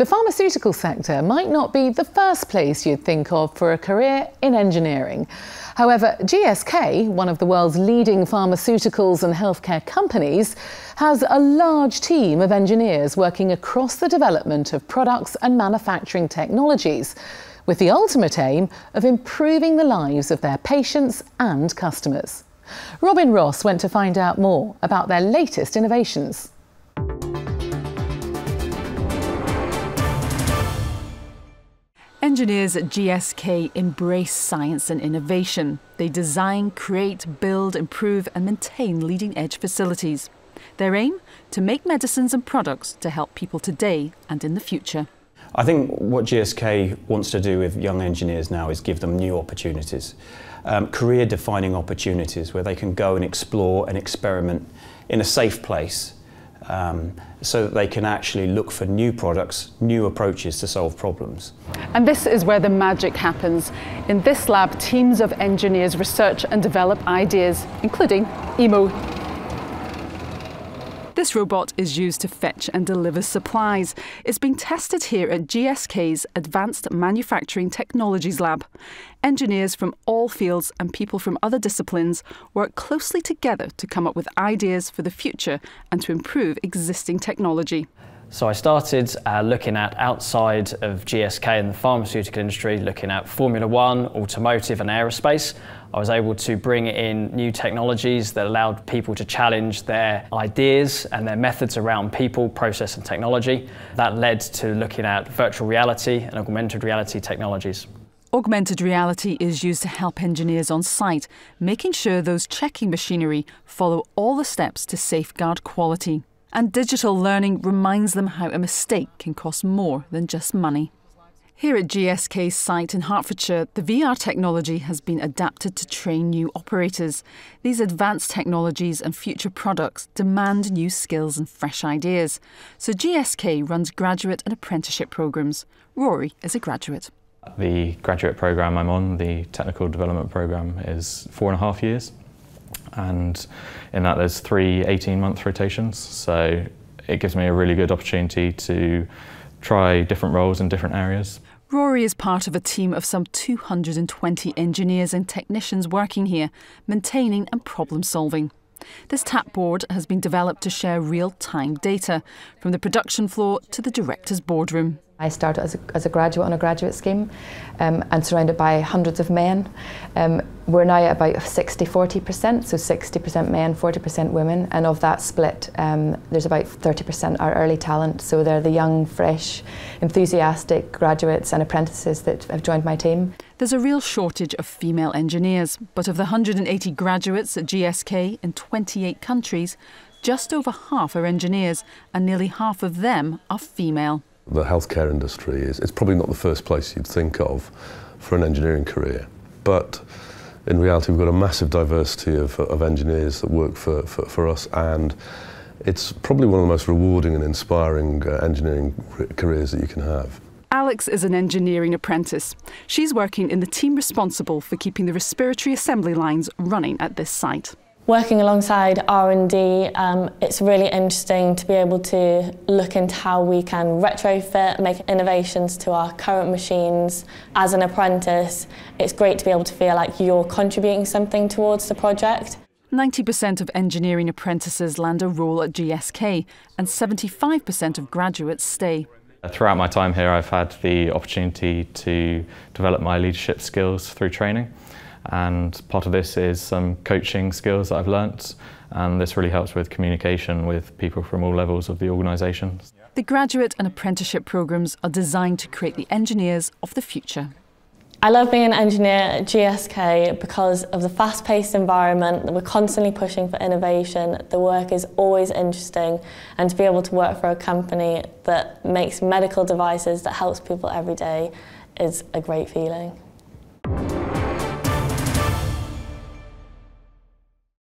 The pharmaceutical sector might not be the first place you'd think of for a career in engineering. However, GSK, one of the world's leading pharmaceuticals and healthcare companies, has a large team of engineers working across the development of products and manufacturing technologies, with the ultimate aim of improving the lives of their patients and customers. Robin Ross went to find out more about their latest innovations. Engineers at GSK embrace science and innovation. They design, create, build, improve and maintain leading-edge facilities. Their aim? To make medicines and products to help people today and in the future. I think what GSK wants to do with young engineers now is give them new opportunities, career-defining opportunities where they can go and explore and experiment in a safe place, so that they can actually look for new products, new approaches to solve problems. And this is where the magic happens. In this lab, teams of engineers research and develop ideas, including EMO. This robot is used to fetch and deliver supplies. It's being tested here at GSK's Advanced Manufacturing Technologies Lab. Engineers from all fields and people from other disciplines work closely together to come up with ideas for the future and to improve existing technology. So I started looking at outside of GSK and the pharmaceutical industry, looking at Formula One, automotive and aerospace. I was able to bring in new technologies that allowed people to challenge their ideas and their methods around people, process and technology. That led to looking at virtual reality and augmented reality technologies. Augmented reality is used to help engineers on site, making sure those checking machinery follow all the steps to safeguard quality. And digital learning reminds them how a mistake can cost more than just money. Here at GSK's site in Hertfordshire, the VR technology has been adapted to train new operators. These advanced technologies and future products demand new skills and fresh ideas. So GSK runs graduate and apprenticeship programmes. Rory is a graduate. The graduate programme I'm on, the technical development programme, is 4.5 years. And in that there's three 18-month rotations, so it gives me a really good opportunity to try different roles in different areas. Rory is part of a team of some 220 engineers and technicians working here, maintaining and problem solving. This tap board has been developed to share real-time data from the production floor to the director's boardroom. I started as a graduate on a graduate scheme and surrounded by hundreds of men. We're now at about 60-40%, so 60% men, 40% women, and of that split there's about 30% are early talent, so they're the young, fresh, enthusiastic graduates and apprentices that have joined my team. There's a real shortage of female engineers, but of the 180 graduates at GSK in 28 countries, just over half are engineers and nearly half of them are female. The healthcare industry is probably not the first place you'd think of for an engineering career, but in reality we've got a massive diversity of engineers that work for us, and it's probably one of the most rewarding and inspiring engineering careers that you can have. Alex is an engineering apprentice. She's working in the team responsible for keeping the respiratory assembly lines running at this site. Working alongside R&D, it's really interesting to be able to look into how we can retrofit, make innovations to our current machines. As an apprentice, it's great to be able to feel like you're contributing something towards the project. 90% of engineering apprentices land a role at GSK, and 75% of graduates stay. Throughout my time here, I've had the opportunity to develop my leadership skills through training. And part of this is some coaching skills that I've learnt, and this really helps with communication with people from all levels of the organisation. The graduate and apprenticeship programmes are designed to create the engineers of the future. I love being an engineer at GSK because of the fast-paced environment, that we're constantly pushing for innovation, the work is always interesting, and to be able to work for a company that makes medical devices that helps people every day is a great feeling.